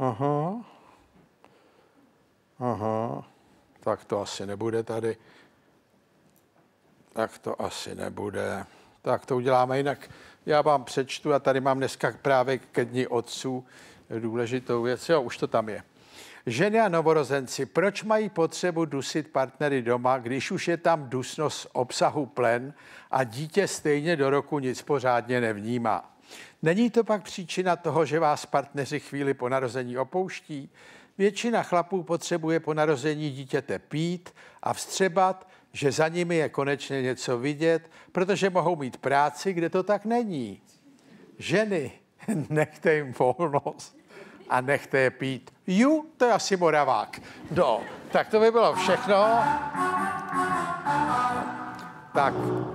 Aha. Aha. Tak to asi nebude tady. Tak to asi nebude. Tak to uděláme jinak. Já vám přečtu a tady mám dneska právě ke Dni otců důležitou věc. Jo, už to tam je. Ženy a novorozenci, proč mají potřebu dusit partnery doma, když už je tam dusnost obsahu plen a dítě stejně do roku nic pořádně nevnímá? Není to pak příčina toho, že vás partneři chvíli po narození opouští? Většina chlapů potřebuje po narození dítěte pít a vstřebat, že za nimi je konečně něco vidět, protože mohou mít práci, kde to tak není. Ženy, nechte jim volnost a nechte je pít. Ju, to je asi Moravák. No, tak to by bylo všechno. Tak,